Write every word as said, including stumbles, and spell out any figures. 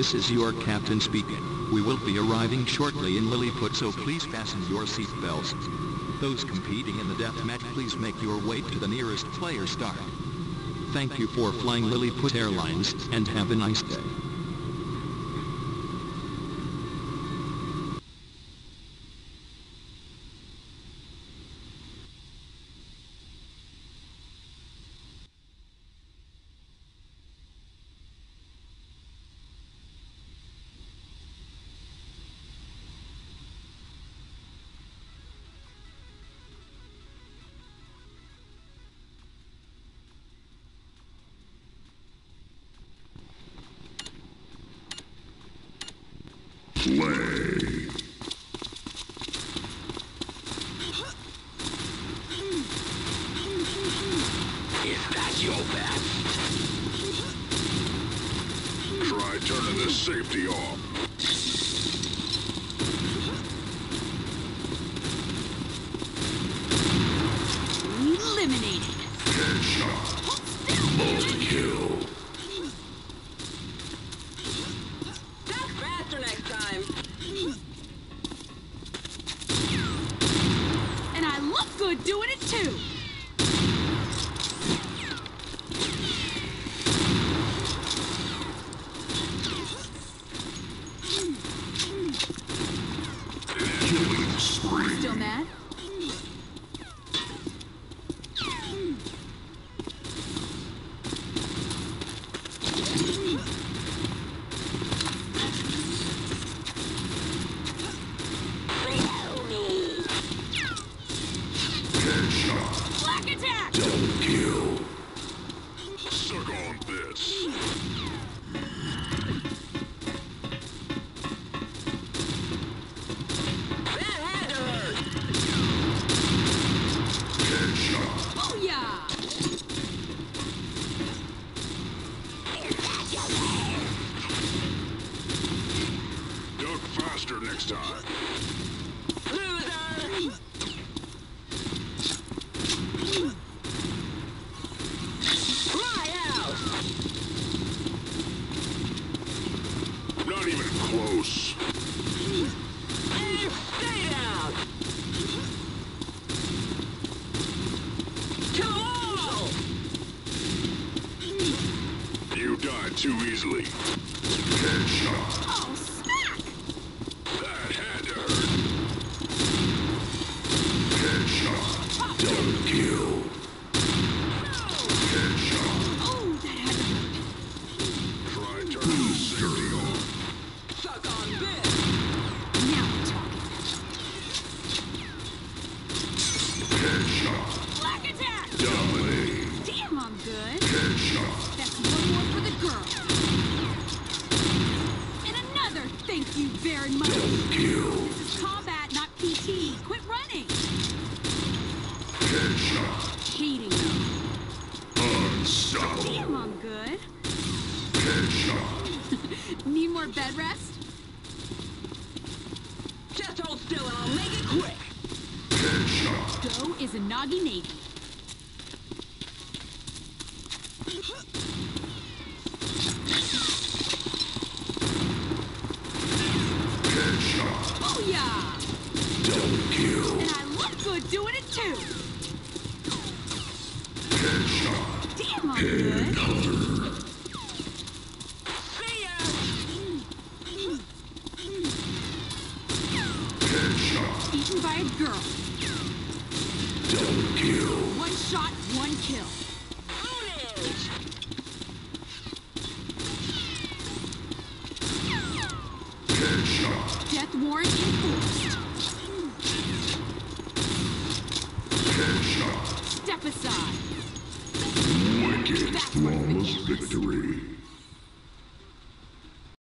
This is your captain speaking. We will be arriving shortly in Lilliput, so please fasten your seatbelts. Those competing in the death match, please make your way to the nearest player star. Thank you for flying Lilliput Airlines, and have a nice day. Play. Is that your best? Try turning this safety off. Eliminated. Headshot. Multi-kill. And I look good doing it too. Killing spree. Still mad? Next time. Loser! Fly out! Not even close. And stay down! To all! You died too easily. Headshot. Oh, need more bed rest? Just hold still and I'll make it quick. Headshot. Go is a noggy navy. Headshot. Oh yeah. Double kill. And I look good doing it too. Headshot. Damn, I'm Head good. Hunter. By a girl. Double kill. One shot, one kill. Headshot. Death warrant enforced. Headshot. Step aside. Wicked, flawless victory.